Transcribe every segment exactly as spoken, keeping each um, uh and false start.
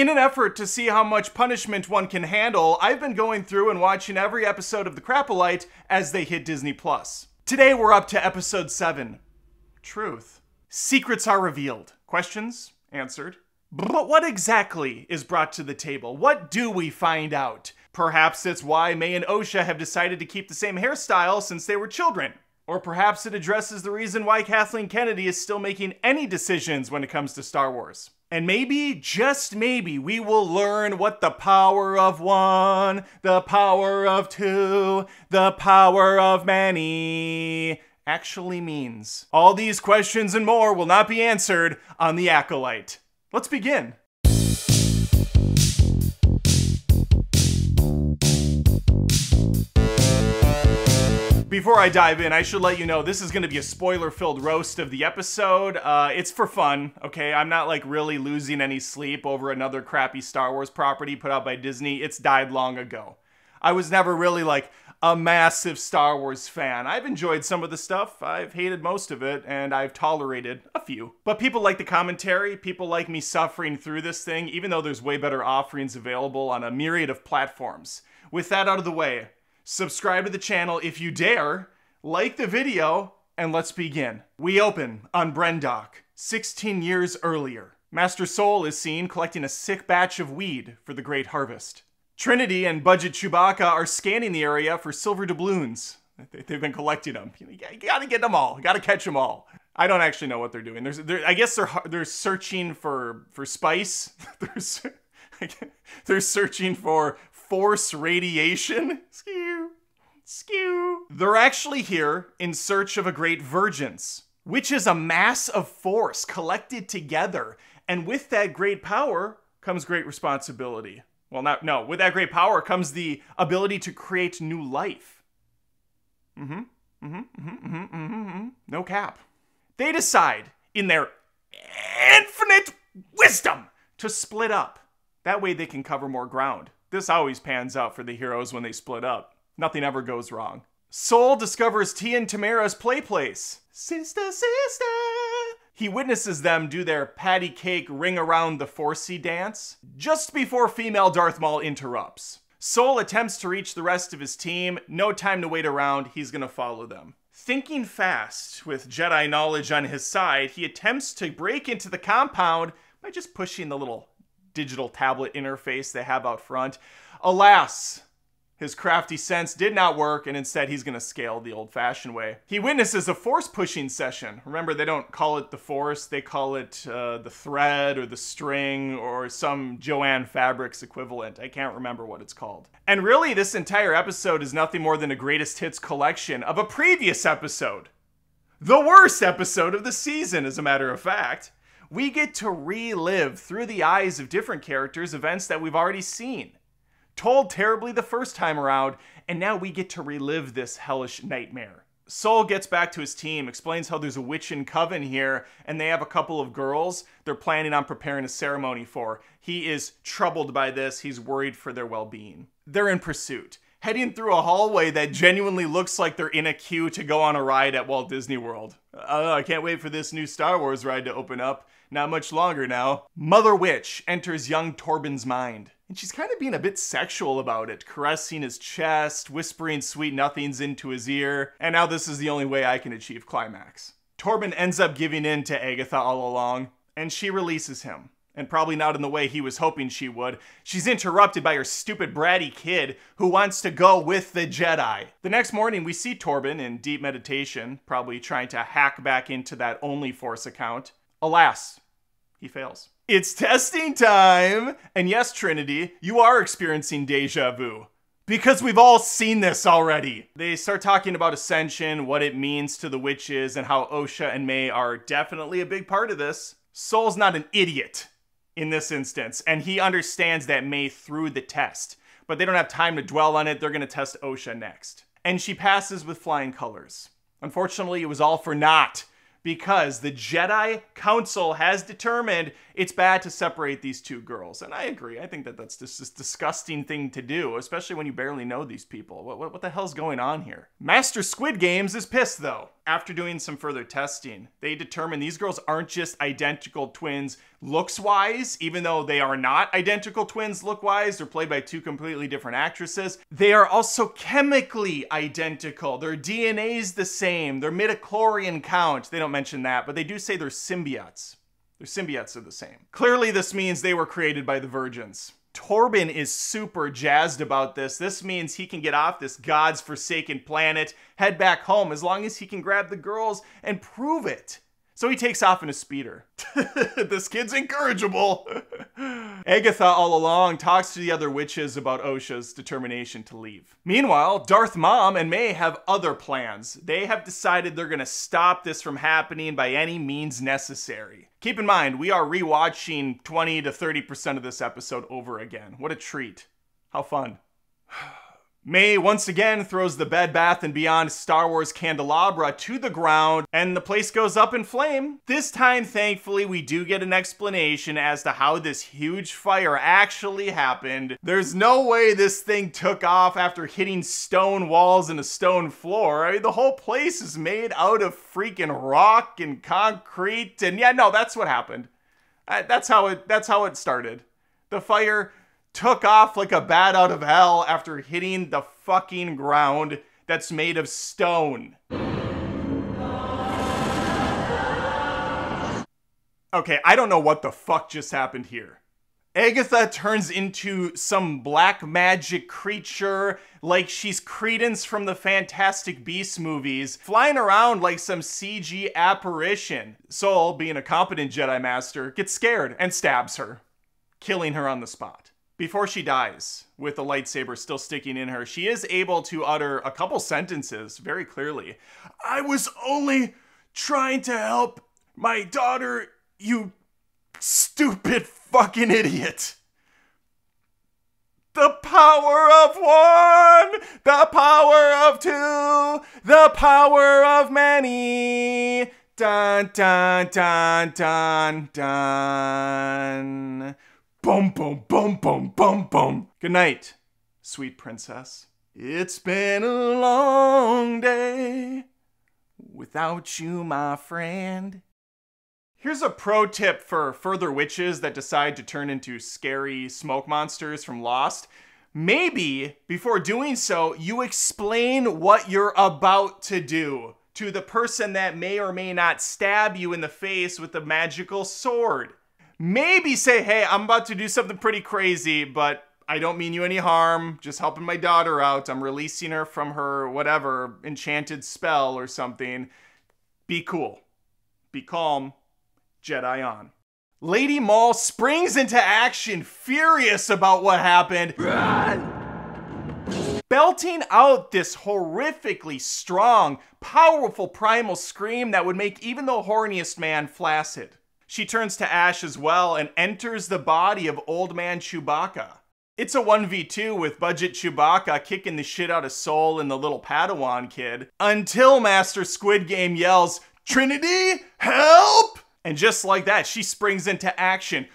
In an effort to see how much punishment one can handle, I've been going through and watching every episode of The Acolyte as they hit Disney Plus. Today we're up to episode seven. Truth. Secrets are revealed. Questions answered. But what exactly is brought to the table? What do we find out? Perhaps it's why Mei and Osha have decided to keep the same hairstyle since they were children. Or perhaps it addresses the reason why Kathleen Kennedy is still making any decisions when it comes to Star Wars. And maybe, just maybe, we will learn what the power of one, the power of two, the power of many actually means. All these questions and more will not be answered on The Acolyte. Let's begin. Before I dive in, I should let you know this is going to be a spoiler-filled roast of the episode. Uh, it's for fun, okay? I'm not, like, really losing any sleep over another crappy Star Wars property put out by Disney. It's died long ago. I was never really, like, a massive Star Wars fan. I've enjoyed some of the stuff, I've hated most of it, and I've tolerated a few. But people like the commentary, people like me suffering through this thing, even though there's way better offerings available on a myriad of platforms. With that out of the way, subscribe to the channel if you dare, like the video, and let's begin. We open on Brendock, sixteen years earlier. Master Soul is seen collecting a sick batch of weed for the Great Harvest. Trinity and Budget Chewbacca are scanning the area for silver doubloons. They've been collecting them. You gotta get them all. You gotta catch them all. I don't actually know what they're doing. There's, there, I guess they're they're searching for for spice. they're, they're searching for force radiation. Skew. Skew. They're actually here in search of a great vergence, which is a mass of force collected together. And with that great power comes great responsibility. Well, not, no, with that great power comes the ability to create new life. Mm-hmm, mm-hmm, mm-hmm, mm-hmm, mm-hmm. No cap. They decide, in their infinite wisdom, to split up. That way they can cover more ground. This always pans out for the heroes when they split up. Nothing ever goes wrong. Soul discovers Tea and Tamara's play place. Sister, sister. He witnesses them do their patty cake ring around the forcey dance just before female Darth Maul interrupts. Soul attempts to reach the rest of his team. No time to wait around. He's gonna follow them. Thinking fast, with Jedi knowledge on his side, he attempts to break into the compound by just pushing the little digital tablet interface they have out front. Alas, his crafty sense did not work, and instead he's gonna scale the old-fashioned way. He witnesses a force-pushing session. Remember, they don't call it the force, they call it uh, the thread or the string or some Joanne Fabrics equivalent. I can't remember what it's called. And really, this entire episode is nothing more than a greatest hits collection of a previous episode. The worst episode of the season, as a matter of fact. We get to relive, through the eyes of different characters, events that we've already seen. Told terribly the first time around, and now we get to relive this hellish nightmare. Soul gets back to his team, explains how there's a witch in coven here, and they have a couple of girls they're planning on preparing a ceremony for. He is troubled by this, he's worried for their well-being. They're in pursuit, heading through a hallway that genuinely looks like they're in a queue to go on a ride at Walt Disney World. Uh, I can't wait for this new Star Wars ride to open up. Not much longer now. Mother Witch enters young Torbin's mind, and she's kind of being a bit sexual about it, caressing his chest, whispering sweet nothings into his ear, and now this is the only way I can achieve climax. Torbin ends up giving in to Agatha all along, and she releases him, and probably not in the way he was hoping she would. She's interrupted by her stupid bratty kid who wants to go with the Jedi. The next morning, we see Torbin in deep meditation, probably trying to hack back into that only force account. Alas, he fails. It's testing time! And yes, Trinity, you are experiencing deja vu. Because we've all seen this already. They start talking about ascension, what it means to the witches, and how Osha and Mei are definitely a big part of this. Soul's not an idiot in this instance, and he understands that Mei threw the test. But they don't have time to dwell on it, they're gonna test Osha next. And she passes with flying colors. Unfortunately, it was all for naught, because the Jedi Council has determined it's bad to separate these two girls. And I agree. I think that that's just this disgusting thing to do, especially when you barely know these people. What, what, what the hell's going on here? Master Squid Games is pissed, though. after doing some further testing, they determined these girls aren't just identical twins looks-wise, even though they are not identical twins look-wise. They're played by two completely different actresses. They are also chemically identical. Their D N A is the same. Their midichlorian count, they don't mention that, but they do say they're symbiotes. Their symbiotes are the same. Clearly, this means they were created by the virgins. Torbin is super jazzed about this. This means he can get off this God's forsaken planet, head back home, as long as he can grab the girls and prove it. So he takes off in a speeder. This kid's incorrigible. Agatha all along talks to the other witches about Osha's determination to leave. Meanwhile, Darth Mom and Mei have other plans. They have decided they're gonna stop this from happening by any means necessary. Keep in mind, we are rewatching twenty to thirty percent of this episode over again. What a treat. How fun. Mei once again throws the Bed Bath and Beyond Star Wars candelabra to the ground, and the place goes up in flame. This time, thankfully, we do get an explanation as to how this huge fire actually happened. There's no way this thing took off after hitting stone walls and a stone floor. I mean, the whole place is made out of freaking rock and concrete, and yeah, no, that's what happened. Uh, that's how it, that's how it started. The fire took off like a bat out of hell after hitting the fucking ground that's made of stone. Okay, I don't know what the fuck just happened here. Agatha turns into some black magic creature like she's Credence from the Fantastic Beasts movies, flying around like some C G apparition. Soul, being a competent Jedi Master, gets scared and stabs her, killing her on the spot. Before she dies, with the lightsaber still sticking in her, she is able to utter a couple sentences very clearly. I was only trying to help my daughter, you stupid fucking idiot. The power of one, the power of two, the power of many. Dun, dun, dun, dun, dun. Boom, boom, boom, boom, boom, boom. Good night, sweet princess. It's been a long day without you, my friend. Here's a pro tip for further witches that decide to turn into scary smoke monsters from Lost. Maybe, before doing so, you explain what you're about to do to the person that may or may not stab you in the face with the magical sword. Maybe say, hey, I'm about to do something pretty crazy, but I don't mean you any harm. Just helping my daughter out. I'm releasing her from her whatever enchanted spell or something. Be cool. Be calm. Jedi on. Lady Maul springs into action, furious about what happened. Belting out this horrifically strong, powerful primal scream that would make even the horniest man flaccid. She turns to ash as well and enters the body of Old Man Chewbacca. It's a one v two with budget Chewbacca kicking the shit out of Soul and the little Padawan kid, until Master Squid Game yells, Trinity, help! And just like that, she springs into action.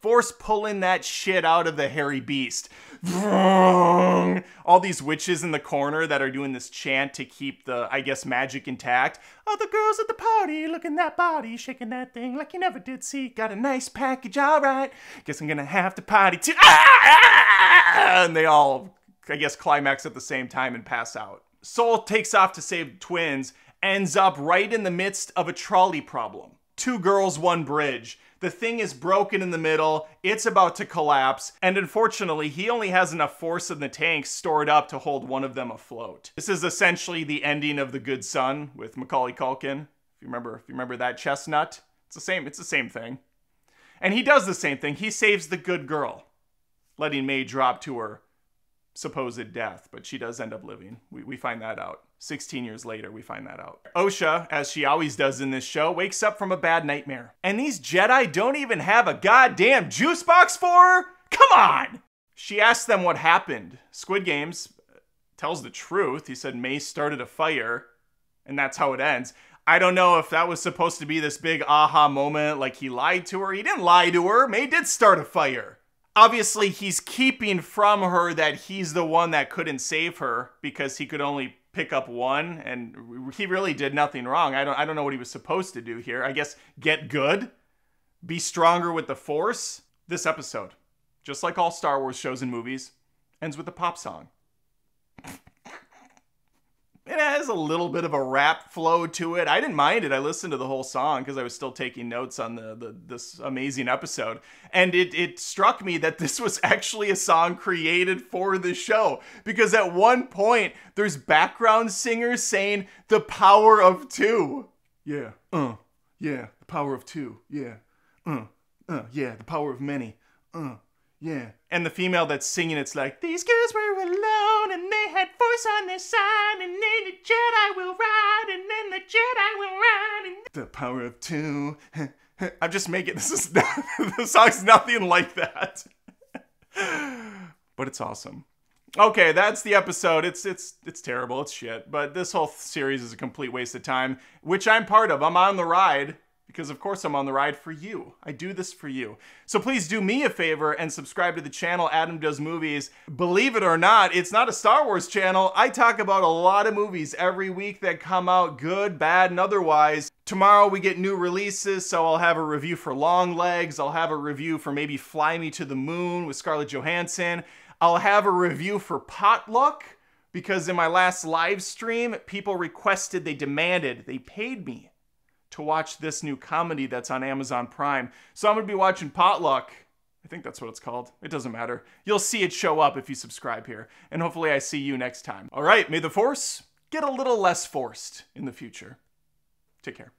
Force pulling that shit out of the hairy beast. All these witches in the corner that are doing this chant to keep the, I guess, magic intact. All the girls at the party looking that body, shaking that thing like you never did see. Got a nice package, all right. Guess I'm gonna have to party too. Ah! And they all, I guess, climax at the same time and pass out. Soul takes off to save twins, ends up right in the midst of a trolley problem. Two girls, one bridge. The thing is broken in the middle, it's about to collapse, and unfortunately, he only has enough force in the tank stored up to hold one of them afloat. This is essentially the ending of The Good Son with Macaulay Culkin. If you remember, if you remember that chestnut, it's the same, it's the same thing. And he does the same thing. He saves the good girl, letting Mei drop to her supposed death, but she does end up living. We, we find that out. sixteen years later, we find that out. Osha, as she always does in this show, wakes up from a bad nightmare. And these Jedi don't even have a goddamn juice box for her? Come on! She asks them what happened. Squid Games tells the truth. He said Mei started a fire, and that's how it ends. I don't know if that was supposed to be this big aha moment, like he lied to her. He didn't lie to her. Mei did start a fire. Obviously, he's keeping from her that he's the one that couldn't save her because he could only pick up one, and he really did nothing wrong. I don't, I don't know what he was supposed to do here. I guess get good, be stronger with the Force. This episode, just like all Star Wars shows and movies, ends with a pop song. It has a little bit of a rap flow to it. I didn't mind it. I listened to the whole song because I was still taking notes on the, the this amazing episode. And it, it struck me that this was actually a song created for the show, because at one point there's background singers saying the power of two. Yeah, uh, yeah, the power of two. Yeah, uh, uh, yeah, the power of many. Uh, yeah. And the female that's singing, it's like, these girls were alone and they had force on their side, and then the Jedi will ride, and then the Jedi will ride, and the power of two. I'm just making, this is, the song's nothing like that. But it's awesome. Okay, that's the episode. It's, it's, it's terrible, it's shit. But this whole series is a complete waste of time, which I'm part of. I'm on the ride. Because of course I'm on the ride for you. I do this for you. So please do me a favor and subscribe to the channel Adam Does Movies. Believe it or not, it's not a Star Wars channel. I talk about a lot of movies every week that come out, good, bad, and otherwise. Tomorrow we get new releases, so I'll have a review for Long Legs. I'll have a review for maybe Fly Me to the Moon with Scarlett Johansson. I'll have a review for Potluck, because in my last live stream, people requested, they demanded, they paid me to watch this new comedy that's on Amazon Prime. So I'm gonna be watching Potluck. I think that's what it's called. It doesn't matter. You'll see it show up if you subscribe here. And hopefully I see you next time. All right, may the Force get a little less forced in the future. Take care.